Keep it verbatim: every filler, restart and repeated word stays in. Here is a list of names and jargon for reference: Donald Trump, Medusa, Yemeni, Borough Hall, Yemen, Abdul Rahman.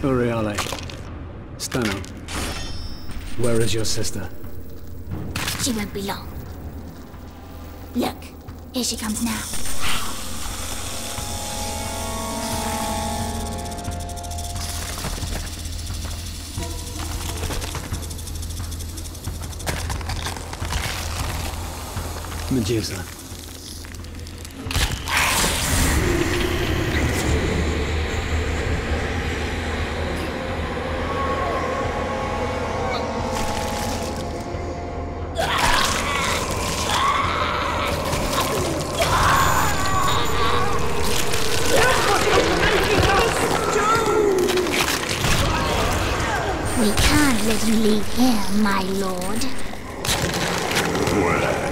Boreale. Stano. Where is your sister? She won't be long. Look, here she comes now. Medusa. We can't let you leave here, my lord.